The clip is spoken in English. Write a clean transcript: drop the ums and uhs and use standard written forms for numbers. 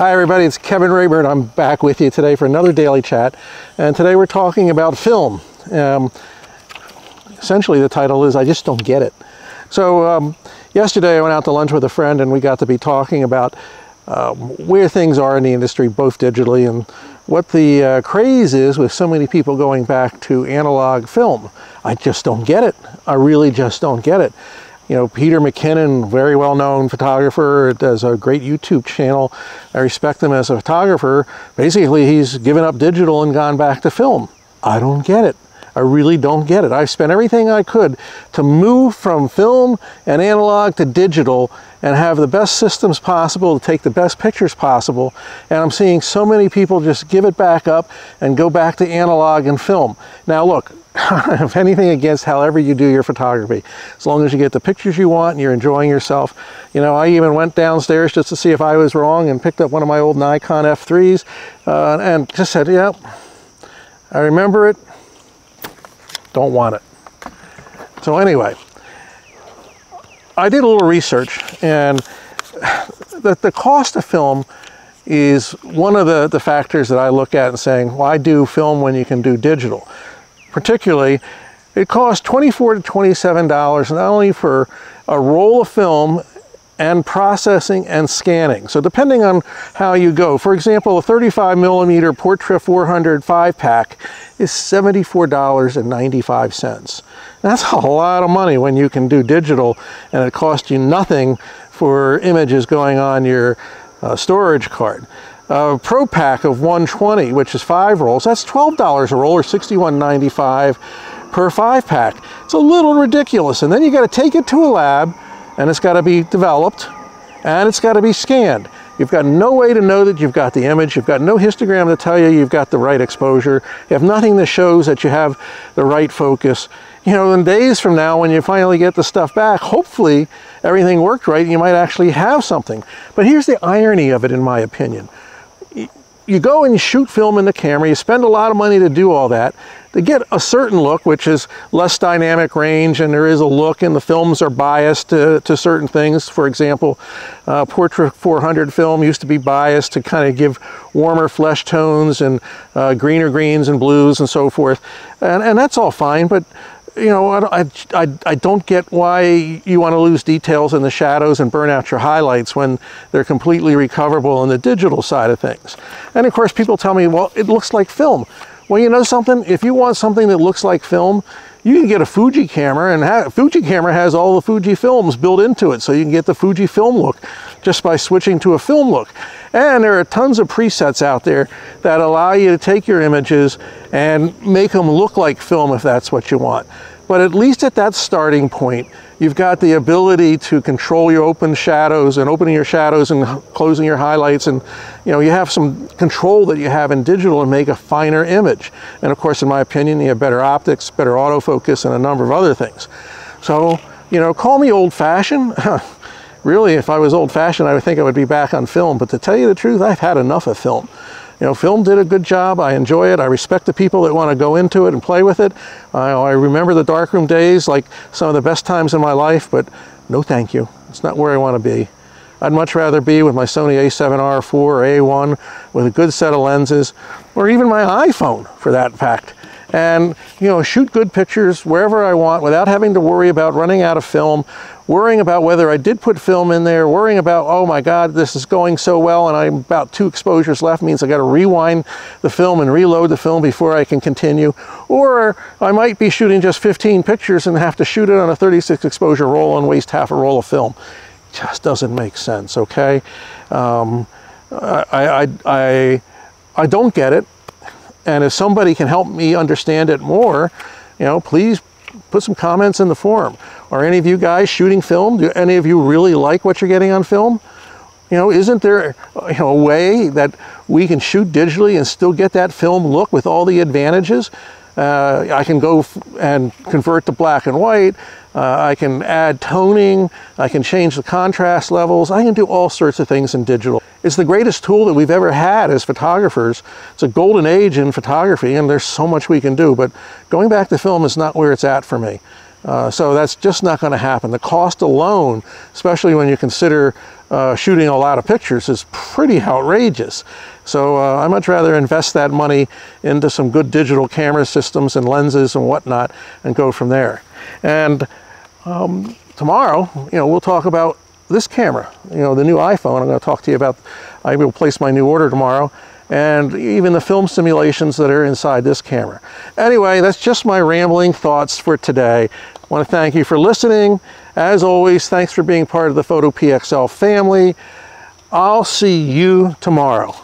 Hi everybody, it's Kevin Raber and I'm back with you today for another daily chat, and today we're talking about film. Essentially the title is I just don't get it. So yesterday I went out to lunch with a friend and we got to be talking about where things are in the industry, both digitally, and what the craze is with so many people going back to analog film. I just don't get it. I really just don't get it. You know, Peter McKinnon, very well-known photographer, does a great YouTube channel. I respect him as a photographer. Basically, he's given up digital and gone back to film. I don't get it. I really don't get it. I've spent everything I could to move from film and analog to digital and have the best systems possible to take the best pictures possible. And I'm seeing so many people just give it back up and go back to analog and film. Now look, I don't have anything against however you do your photography, as long as you get the pictures you want and you're enjoying yourself. You know, I even went downstairs just to see if I was wrong and picked up one of my old Nikon F3s and just said, yep, I remember it. Don't want it. So anyway, I did a little research, and the cost of film is one of the factors that I look at in saying, why do film when you can do digital? Particularly, it costs $24 to $27, not only for a roll of film and processing and scanning. So depending on how you go, for example, a 35 millimeter Portra 400 5-pack is $74.95. That's a lot of money when you can do digital and it costs you nothing for images going on your storage card. A Pro Pack of 120, which is 5 rolls, that's $12 a roll, or $61.95 per 5-pack. It's a little ridiculous. And then you got to take it to a lab, and it's got to be developed, and it's got to be scanned. You've got no way to know that you've got the image. You've got no histogram to tell you you've got the right exposure. You have nothing that shows that you have the right focus. You know, in days from now, when you finally get the stuff back, hopefully everything worked right, and you might actually have something. But here's the irony of it, in my opinion. You go and you shoot film in the camera, you spend a lot of money to do all that, to get a certain look, which is less dynamic range, and there is a look, and the films are biased to certain things. For example, Portra 400 film used to be biased to kind of give warmer flesh tones and greener greens and blues and so forth. And that's all fine, but you know, I don't get why you want to lose details in the shadows and burn out your highlights when they're completely recoverable on the digital side of things. And of course, people tell me, well, it looks like film. Well, you know something? If you want something that looks like film, you can get a Fuji camera, and Fuji camera has all the Fuji films built into it, so you can get the Fuji film look just by switching to a film look. And there are tons of presets out there that allow you to take your images and make them look like film if that's what you want. But at least at that starting point, you've got the ability to control your open shadows and opening your shadows and closing your highlights, and you know, you have some control that you have in digital and make a finer image. And of course, in my opinion, you have better optics, better autofocus, and a number of other things. So, you know, call me old-fashioned. Really, if I was old-fashioned, I would think I would be back on film. But to tell you the truth, I've had enough of film. You know, film did a good job. I enjoy it. I respect the people that want to go into it and play with it. I remember the darkroom days like some of the best times in my life, but no thank you. It's not where I want to be. I'd much rather be with my Sony A7R4 or A1 with a good set of lenses, or even my iPhone for that fact. And, you know, shoot good pictures wherever I want without having to worry about running out of film, worrying about whether I did put film in there, worrying about, oh my God, this is going so well and I'm about 2 exposures left, means I got to rewind the film and reload the film before I can continue. Or I might be shooting just 15 pictures and have to shoot it on a 36 exposure roll and waste half a roll of film. Just doesn't make sense, okay? I don't get it. And if somebody can help me understand it more, you know, please put some comments in the forum. Are any of you guys shooting film? Do any of you really like what you're getting on film? You know, isn't there, you know, a way that we can shoot digitally and still get that film look with all the advantages? I can go and convert to black and white. I can add toning. I can change the contrast levels. I can do all sorts of things in digital. It's the greatest tool that we've ever had as photographers. It's a golden age in photography, and there's so much we can do. But going back to film is not where it's at for me. So that's just not going to happen. The cost alone, especially when you consider shooting a lot of pictures, is pretty outrageous. So I much rather invest that money into some good digital camera systems and lenses and whatnot and go from there. And tomorrow, we'll talk about this camera, the new iPhone. I'm going to talk to you about, I will place my new order tomorrow, and even the film simulations that are inside this camera. Anyway, that's just my rambling thoughts for today. I want to thank you for listening. As always, thanks for being part of the Photo PXL family. I'll see you tomorrow.